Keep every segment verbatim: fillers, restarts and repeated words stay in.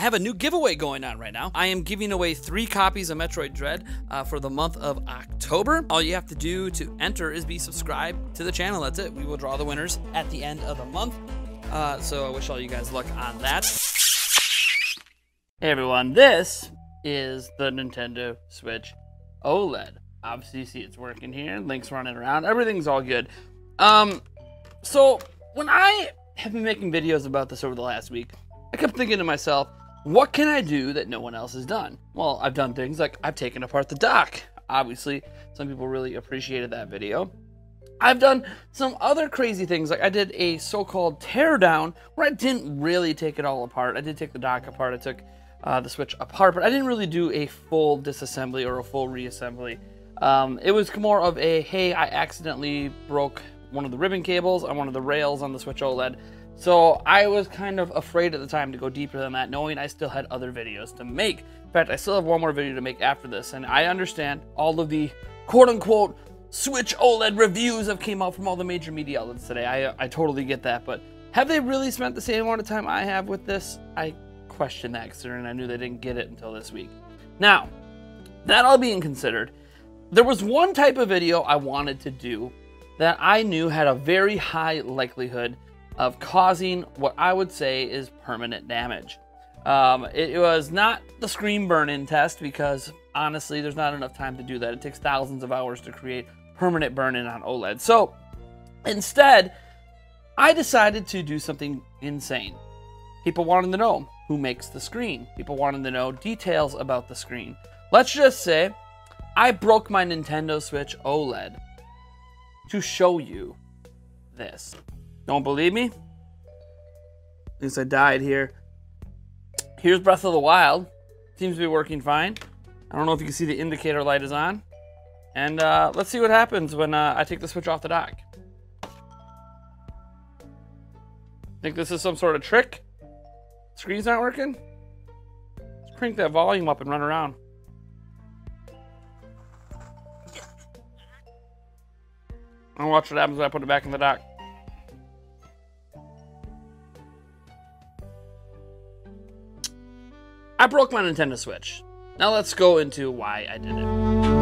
I have a new giveaway going on right now. I am giving away three copies of Metroid Dread uh, for the month of October. All you have to do to enter is be subscribed to the channel. That's it. We will draw the winners at the end of the month. Uh, so I wish all you guys luck on that. Hey everyone, this is the Nintendo Switch OLED. Obviously you see it's working here, Link's running around, everything's all good. Um, so when I have been making videos about this over the last week, I kept thinking to myself, what can I do that no one else has done? Well, I've done things like I've taken apart the dock. Obviously, some people really appreciated that video. I've done some other crazy things, like I did a so-called teardown where I didn't really take it all apart. I did take the dock apart, I took uh, the Switch apart, but I didn't really do a full disassembly or a full reassembly. Um, it was more of a, hey, I accidentally broke one of the ribbon cables on one of the rails on the Switch OLED. So I was kind of afraid at the time to go deeper than that, knowing I still had other videos to make. In fact, I still have one more video to make after this, and I understand all of the quote-unquote Switch OLED reviews have came out from all the major media outlets today. I, I totally get that, but have they really spent the same amount of time I have with this? I question that, considering I knew they didn't get it until this week. Now, that all being considered, there was one type of video I wanted to do that I knew had a very high likelihood of causing what I would say is permanent damage. Um, it was not the screen burn-in test, because honestly, there's not enough time to do that. It takes thousands of hours to create permanent burn-in on OLED. So instead, I decided to do something insane. People wanted to know who makes the screen. People wanted to know details about the screen. Let's just say I broke my Nintendo Switch OLED to show you this. Don't believe me? At least I died here. Here's Breath of the Wild. Seems to be working fine. I don't know if you can see the indicator light is on. And uh, let's see what happens when uh, I take the Switch off the dock. Think this is some sort of trick? Screen's not working? Let's crank that volume up and run around. I'll watch what happens when I put it back in the dock. I broke my Nintendo Switch. Now let's go into why I did it.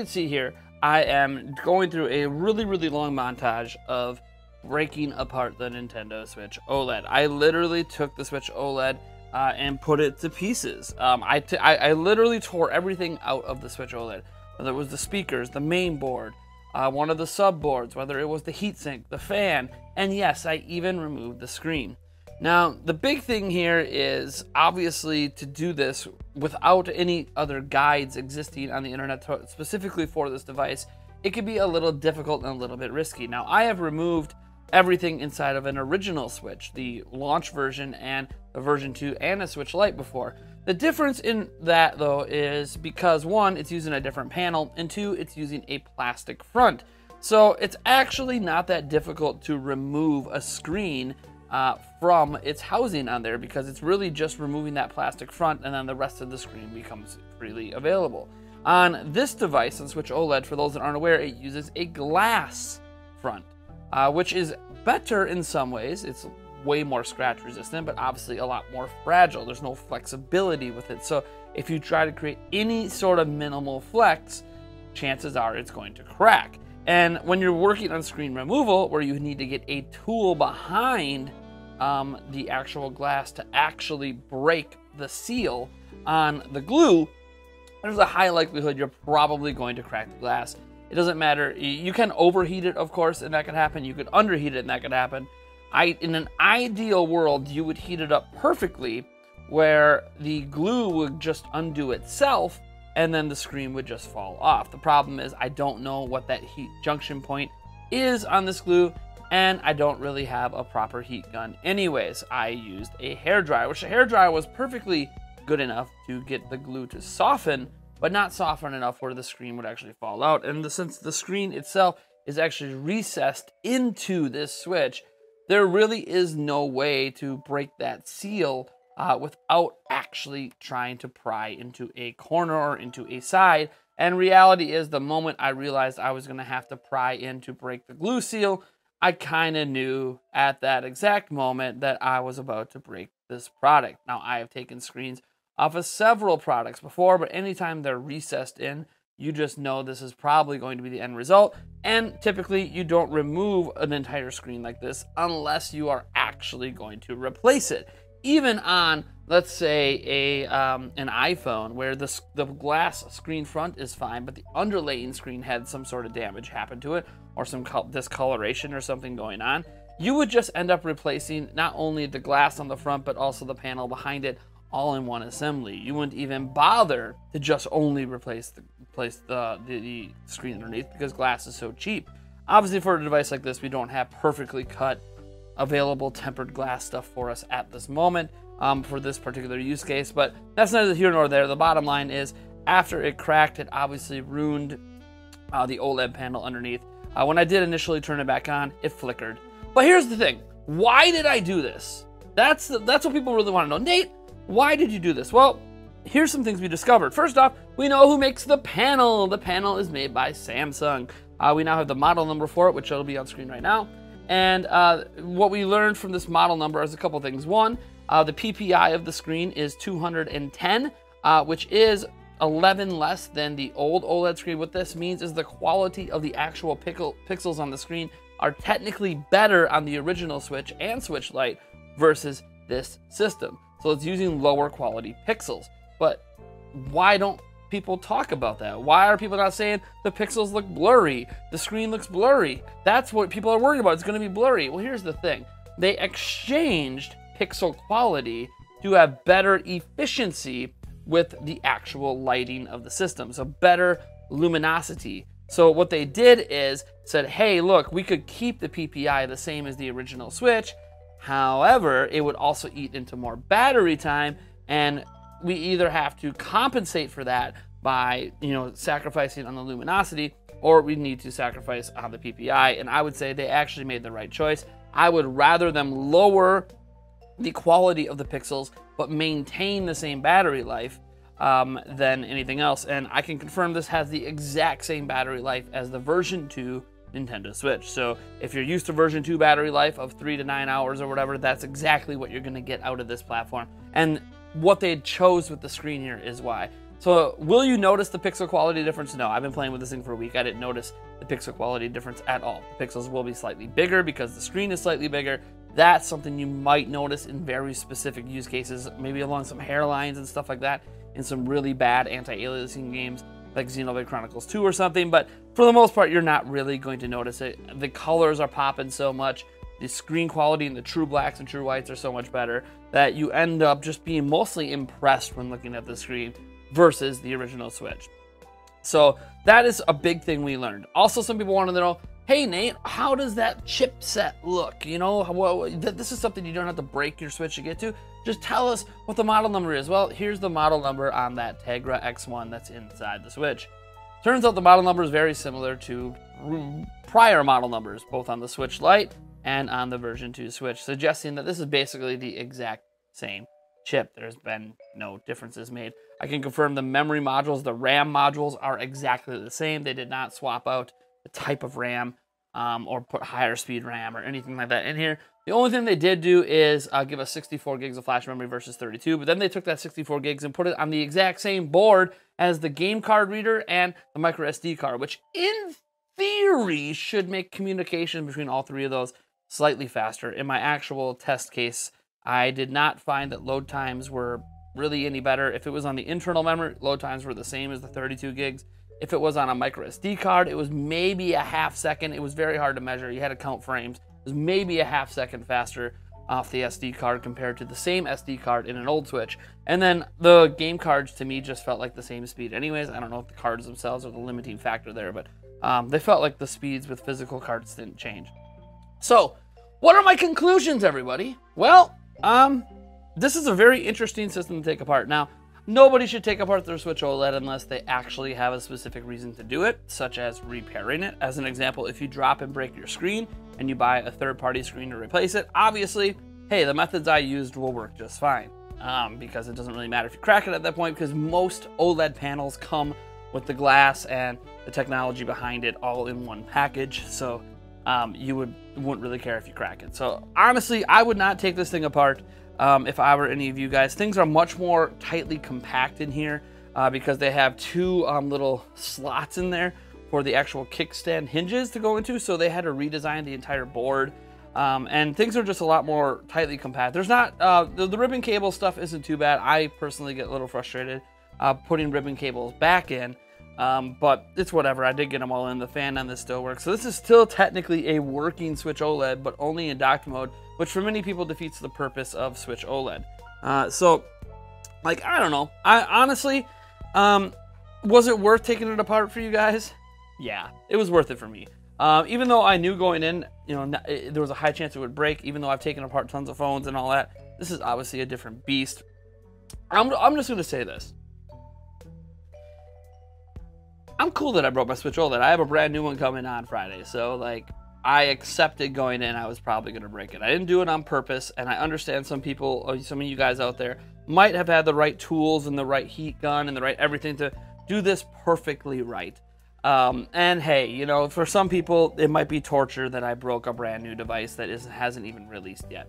can see here, I am going through a really, really long montage of breaking apart the Nintendo Switch OLED. I literally took the Switch OLED uh, and put it to pieces. Um, I, t I, I literally tore everything out of the Switch OLED. Whether it was the speakers, the main board, uh, one of the sub boards, whether it was the heatsink, the fan, and yes, I even removed the screen. Now, the big thing here is obviously to do this without any other guides existing on the internet specifically for this device, it can be a little difficult and a little bit risky. Now, I have removed everything inside of an original Switch, the launch version and the version two and a Switch Lite before. The difference in that, though, is because one, it's using a different panel, and two, it's using a plastic front. So it's actually not that difficult to remove a screen Uh, from its housing on there, because it's really just removing that plastic front and then the rest of the screen becomes freely available. On this device, on Switch OLED, for those that aren't aware, it uses a glass front, uh, which is better in some ways. It's way more scratch resistant, but obviously a lot more fragile. There's no flexibility with it. So if you try to create any sort of minimal flex, chances are it's going to crack. And when you're working on screen removal, where you need to get a tool behind Um, the actual glass to actually break the seal on the glue, there's a high likelihood you're probably going to crack the glass. It doesn't matter. You can overheat it, of course, and that could happen. You could underheat it, and that could happen. I, in an ideal world, you would heat it up perfectly where the glue would just undo itself and then the screen would just fall off. The problem is I don't know what that heat junction point is on this glue, and I don't really have a proper heat gun anyways. I used a hairdryer, which the hairdryer was perfectly good enough to get the glue to soften, but not soften enough where the screen would actually fall out. And the, since the screen itself is actually recessed into this Switch, there really is no way to break that seal uh, without actually trying to pry into a corner or into a side. And reality is, the moment I realized I was gonna have to pry in to break the glue seal, I kind of knew at that exact moment that I was about to break this product. Now, I have taken screens off of several products before, but anytime they're recessed in, you just know this is probably going to be the end result. And typically, you don't remove an entire screen like this unless you are actually going to replace it. Even on, let's say, a um, an iPhone, where the, the glass screen front is fine, but the underlaying screen had some sort of damage happen to it, or some discoloration or something going on, you would just end up replacing not only the glass on the front, but also the panel behind it, all in one assembly. You wouldn't even bother to just only replace the, replace the, the, the screen underneath, because glass is so cheap. Obviously, for a device like this, we don't have perfectly cut, available tempered glass stuff for us at this moment um, for this particular use case, but that's neither here nor there. The bottom line is, after it cracked, it obviously ruined uh, the OLED panel underneath. Uh, when I did initially turn it back on, it flickered. But here's the thing. Why did I do this? That's, the, that's what people really want to know. Nate, why did you do this? Well, here's some things we discovered. First off, we know who makes the panel. The panel is made by Samsung. Uh, we now have the model number for it, which will be on screen right now. And uh, what we learned from this model number is a couple things. One, uh, the P P I of the screen is two hundred ten, uh, which is eleven less than the old OLED screen. What this means is the quality of the actual pickle, pixels on the screen are technically better on the original Switch and Switch Lite versus this system. So it's using lower quality pixels. But why don't people talk about that? Why are people not saying the pixels look blurry? The screen looks blurry. That's what people are worried about. It's going to be blurry. Well, here's the thing. They exchanged pixel quality to have better efficiency with the actual lighting of the system. So better luminosity. So what they did is said, hey, look, we could keep the P P I the same as the original Switch. However, it would also eat into more battery time, and we either have to compensate for that by, you know, sacrificing on the luminosity, or we need to sacrifice on the P P I. And I would say they actually made the right choice. I would rather them lower the quality of the pixels but maintain the same battery life um, than anything else. And I can confirm this has the exact same battery life as the version two Nintendo Switch. So if you're used to version two battery life of three to nine hours or whatever, that's exactly what you're gonna get out of this platform. And what they chose with the screen here is why. So will you notice the pixel quality difference? No, I've been playing with this thing for a week. I didn't notice the pixel quality difference at all. The pixels will be slightly bigger because the screen is slightly bigger. That's something you might notice in very specific use cases, maybe along some hairlines and stuff like that, in some really bad anti-aliasing games like Xenoblade Chronicles two or something, but for the most part, you're not really going to notice it. The colors are popping so much, the screen quality and the true blacks and true whites are so much better that you end up just being mostly impressed when looking at the screen versus the original Switch. So that is a big thing we learned. Also, some people wanted to know, hey Nate, how does that chipset look? You know, well, this is something you don't have to break your Switch to get to. Just tell us what the model number is. Well, here's the model number on that Tegra X one that's inside the Switch. Turns out the model number is very similar to prior model numbers, both on the Switch Lite and on the version two Switch, suggesting that this is basically the exact same chip. There's been no differences made. I can confirm the memory modules, the RAM modules are exactly the same. They did not swap out the type of RAM um, or put higher speed RAM or anything like that in here. The only thing they did do is uh, give us sixty-four gigs of flash memory versus thirty-two, but then they took that sixty-four gigs and put it on the exact same board as the game card reader and the micro S D card, which in theory should make communication between all three of those slightly faster. In my actual test case, I did not find that load times were really any better. If it was on the internal memory, load times were the same as the thirty-two gigs. If it was on a micro S D card, it was maybe a half second. It was very hard to measure. You had to count frames. It was maybe a half second faster off the S D card compared to the same S D card in an old Switch. And then the game cards to me just felt like the same speed anyways. I don't know if the cards themselves are the limiting factor there, but um, they felt like the speeds with physical cards didn't change. So what are my conclusions, everybody? Well, um, this is a very interesting system to take apart. Now, nobody should take apart their Switch OLED unless they actually have a specific reason to do it, such as repairing it. As an example, if you drop and break your screen and you buy a third-party screen to replace it, obviously, hey, the methods I used will work just fine, um, because it doesn't really matter if you crack it at that point, because most OLED panels come with the glass and the technology behind it all in one package, so um, you would, wouldn't really care if you crack it. So honestly, I would not take this thing apart. Um, if I were any of you guys, things are much more tightly compact in here uh, because they have two um, little slots in there for the actual kickstand hinges to go into. So they had to redesign the entire board um, and things are just a lot more tightly compact. There's not, uh, the, the ribbon cable stuff isn't too bad. I personally get a little frustrated uh, putting ribbon cables back in, um, but it's whatever. I did get them all in. The fan on this still works. So this is still technically a working Switch OLED, but only in dock mode, which for many people defeats the purpose of Switch OLED. Uh, so, like, I don't know. I honestly, um, was it worth taking it apart for you guys? Yeah, it was worth it for me. Um, even though I knew going in, you know, not, it, there was a high chance it would break, even though I've taken apart tons of phones and all that, this is obviously a different beast. I'm, I'm just gonna say this. I'm cool that I broke my Switch OLED. I have a brand new one coming on Friday, so like, I accepted going in I was probably going to break it. I didn't do it on purpose, and I understand some people, or some of you guys out there, might have had the right tools and the right heat gun and the right everything to do this perfectly right. Um, and hey, you know, for some people, it might be torture that I broke a brand new device that is, hasn't even released yet.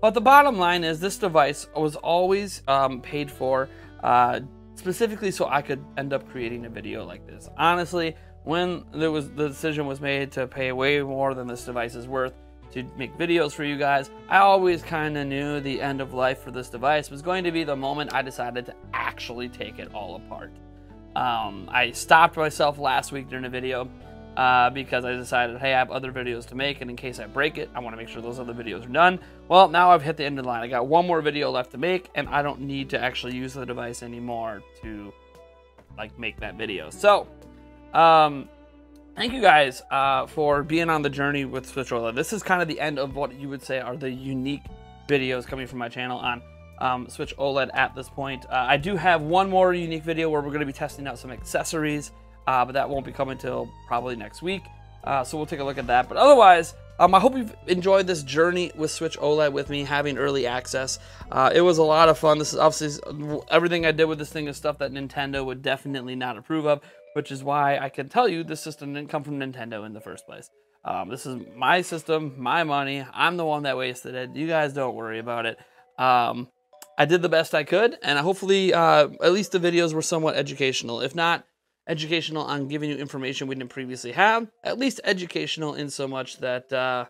But the bottom line is this device was always um, paid for uh, specifically so I could end up creating a video like this. Honestly, when there was the decision was made to pay way more than this device is worth to make videos for you guys, I always kind of knew the end of life for this device was going to be the moment I decided to actually take it all apart. Um, I stopped myself last week during a video uh, because I decided, hey, I have other videos to make, and in case I break it, I want to make sure those other videos are done. Well, now I've hit the end of the line. I got one more video left to make, and I don't need to actually use the device anymore to like make that video. So. Um, thank you guys uh, for being on the journey with Switch OLED. This is kind of the end of what you would say are the unique videos coming from my channel on um, Switch OLED at this point. Uh, I do have one more unique video where we're going to be testing out some accessories, uh, but that won't be coming until probably next week. Uh, so we'll take a look at that. But otherwise, um, I hope you've enjoyed this journey with Switch OLED with me having early access. Uh, it was a lot of fun. This is obviously everything I did with this thing is stuff that Nintendo would definitely not approve of, which is why I can tell you this system didn't come from Nintendo in the first place. Um, this is my system, my money. I'm the one that wasted it. You guys don't worry about it. Um, I did the best I could, and hopefully uh, at least the videos were somewhat educational. If not educational on giving you information we didn't previously have, at least educational in so much that uh,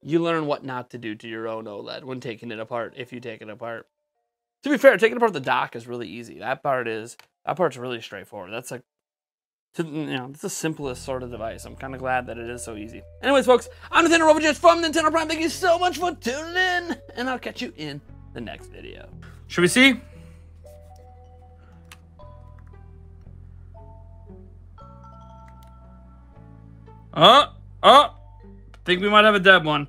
you learn what not to do to your own OLED when taking it apart, if you take it apart. To be fair, taking apart the dock is really easy. That part is, that part's really straightforward. That's like, to, you know, it's the simplest sort of device. I'm kind of glad that it is so easy. Anyways, folks, I'm Nathan RoboJS from Nintendo Prime. Thank you so much for tuning in, and I'll catch you in the next video. Should we see? Oh, oh, think we might have a dead one.